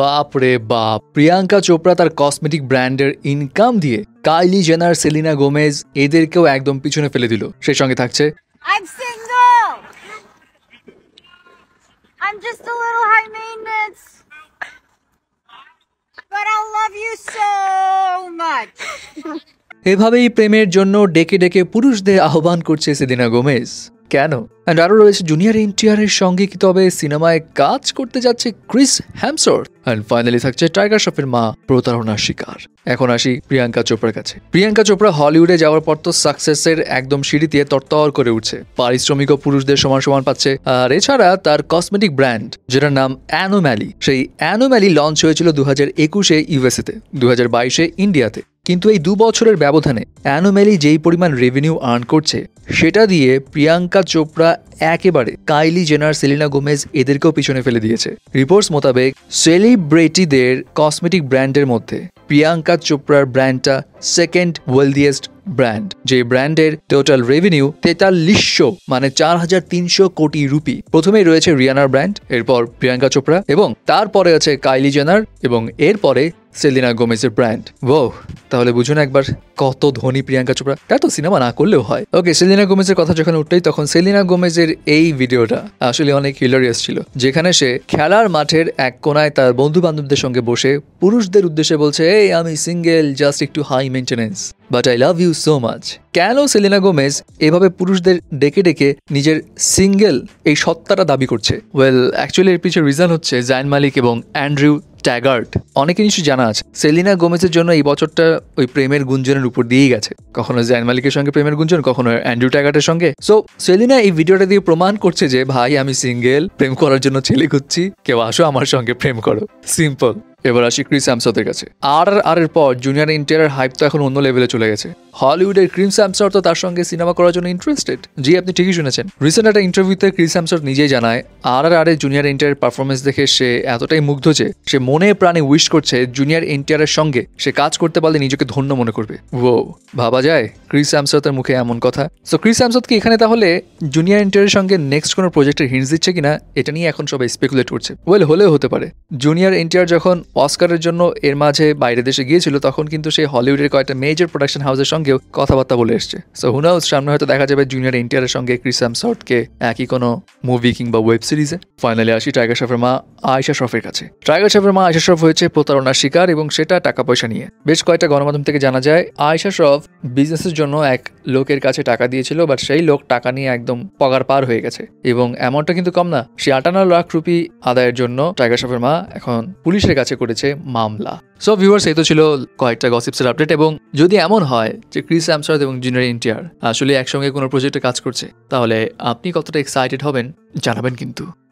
বাপ রে বাপ, প্রিয়াঙ্কা চোপড়া তার কসমেটিক ব্র্যান্ডের ইনকাম দিয়ে কাইলি জেনার, সেলিনা গোমেজ এদেরকেও একদম পিছনে ফেলে দিল। সেই সঙ্গে থাকছে এভাবেই প্রেমের জন্য ডেকে ডেকে পুরুষদের আহ্বান করছে সেলিনা গোমেজ। কেন? আর আরও রয়েছে জুনিয়র এনটিআর এর সঙ্গে কি তবে সিনেমায় কাজ করতে যাচ্ছে ক্রিস হ্যামসওয়ার্থ? আর ফাইনালি থাকছে টাইগার শ্রফের মা প্রতারণার শিকার। এখন আসি প্রিয়াঙ্কা চোপড়ার কাছে। প্রিয়াঙ্কা চোপড়া হলিউডে যাওয়ার পর তো সাকসেসের একদম সিঁড়িতে তরতর করে উঠছে, পারিশ্রমিক ও পুরুষদের সমান সমান পাচ্ছে। আর এছাড়া তার কসমেটিক ব্র্যান্ড যেটার নাম অ্যানোম্যালি, সেই অ্যানোম্যালি লঞ্চ হয়েছিল 2021-এ ইউএসএতে, 2022-এ ইন্ডিয়াতে। কিন্তু এই 2 বছরের ব্যবধানে অ্যানোম্যালি যেই পরিমাণ রেভিনিউ আর্ন করছে সেটা দিয়ে প্রিয়াঙ্কা চোপড়া একেবারে কাইলি জেনার, সেলিনা গোমেজ এদেরকেও পিছনে ফেলে দিয়েছে। রিপোর্টস মোতাবেক সেলিব্রিটিদের কসমেটিক ব্র্যান্ডের মধ্যে প্রিয়াঙ্কা চোপড়ার ব্র্যান্ডটা সেকেন্ড ওয়েলদিয়েস্ট ব্র্যান্ড, যে ব্র্যান্ডের টোটাল রেভিনিউ 4300 মানে 4300 কোটি রুপি। প্রথমেই রয়েছে রিয়ানার ব্র্যান্ড, এরপর প্রিয়াঙ্কা চোপড়া, এবং তারপরে আছে কাইলি জেনার, এবং এরপরে সেলিনা গোমেজের ব্র্যান্ড। ও তাহলে বুঝুন একবার কত ধনী প্রিয়াঙ্কা চোপড়া। তা তো সিনেমা না করলেও হয়। ওকে, সেলিনা গোমেজের কথা যখন উঠতেই তখন সেলিনা গোমেজের এই ভিডিওটা আসলে অনেক হিলারিয়াস ছিল, যেখানে সে খেলার মাঠের এক কোনায় তার বন্ধু বান্ধবদের সঙ্গে বসে পুরুষদের উদ্দেশ্যে বলছে, এই আমি সিঙ্গেল, জাস্ট একটু high maintenance, but I love you so much. কেন সেলিনা গোমেজ এভাবে পুরুষদের ডেকে ডেকে নিজের সিঙ্গেল এই সত্তাটা দাবি করছে? ওয়েল, অ্যাকচুয়ালি এর পিছনে রিজন হচ্ছে জায়ন মালিক এবং অ্যান্ড্রিউ ট্যাগার্ট। অনেকে নিশ্চয়ই জানা আছে সেলিনা গোমেজের জন্য এই বছরটা ওই প্রেমের গুঞ্জনের উপর দিয়েই গেছে, কখনো জায়ন মালিকের সঙ্গে প্রেমের গুঞ্জন, কখনো অ্যান্ড্রিউ ট্যাগার্টের সঙ্গে। সো সেলিনা এই ভিডিওটা দিয়ে প্রমাণ করছে যে ভাই আমি সিঙ্গেল, প্রেম করার জন্য ছেলে খুঁজছি, কেউ আসো আমার সঙ্গে প্রেম করো, সিম্পল। এবার আসি ক্রিস হ্যামসওয়ার্থের কাছে। আর এর পর জুনিয়র এনটিআর হাইপ তো এখন অন্য লেভেলে চলে গেছে। হলিউডের ক্রিস হ্যামসওয়ার্থ তার সঙ্গে সিনেমা করার জন্য ইন্টারেস্টেড। জি, আপনি ঠিকই শুনেছেন। রিসেন্ট একটা ইন্টারভিউতে ক্রিস হ্যামসওয়ার্থ নিজেই জানায় আর এর জুনিয়র এনটিআর পারফরমেন্স দেখে সে এতটাই মুগ্ধ যে সে মনে প্রাণে উইশ করছে জুনিয়র এনটিআর এর সঙ্গে সে কাজ করতে পারলে নিজেকে ধন্য মনে করবে। ও ভাবা যায় ক্রিস হ্যামসওয়ার্থের মুখে এমন কথা। সো ক্রিস হ্যামসওয়ার্থ কি এখানে তাহলে জুনিয়র এনটিআর এর সঙ্গে নেক্সট কোনো প্রজেক্টের হিন্টস দিচ্ছে কিনা এটা নিয়ে এখন সবাই স্পেকুলেট করছে। ওয়েল, হলেও হতে পারে। জুনিয়র এনটিআর যখন অস্কারের জন্য এর মাঝে বাইরে দেশে গিয়েছিল তখন কিন্তু সে হলিউডের কয়েকটা মেজর প্রোডাকশন হাউসের সঙ্গেও কথাবার্তা বলে এসছে। সো হু নোজ, সামনে হয়তো দেখা যাবে জুনিয়র এনটিআর এর সঙ্গে ক্রিস হ্যামসওয়ার্থকে একই কোনো মুভি কিংবা ওয়েব সিরিজে। ফাইনালি আসি টাইগার শ্রফের মা আয়েশা শ্রফের কাছে। টাইগার শ্রফের মা আয়েশা শ্রফ হয়েছে প্রতারণার শিকার, এবং সেটা টাকা পয়সা নিয়ে। বেশ কয়েকটা গণমাধ্যম থেকে জানা যায় আয়েশা শ্রফ বিজনেসের জন্য এক লোকের কাছে টাকা দিয়েছিল, বাট সেই লোক টাকা নিয়ে একদম পগার পার হয়ে গেছে, এবং অ্যামাউন্টটা কিন্তু কম না। সে 58 লাখ রুপি আদায়ের জন্য টাইগার শ্রফের মা এখন পুলিশের কাছে করেছে মামলা। সো ভিউয়ার্স, এই তো ছিল কয়েকটা গসিপসের আপডেট। এবং যদি এমন হয় যে ক্রিস হ্যামসওয়ার্থ এবং জুনিয়র এনটিআর আসলে একসঙ্গে কোনো প্রজেক্টে কাজ করছে, তাহলে আপনি কতটা এক্সাইটেড হবেন জানাবেন কিন্তু।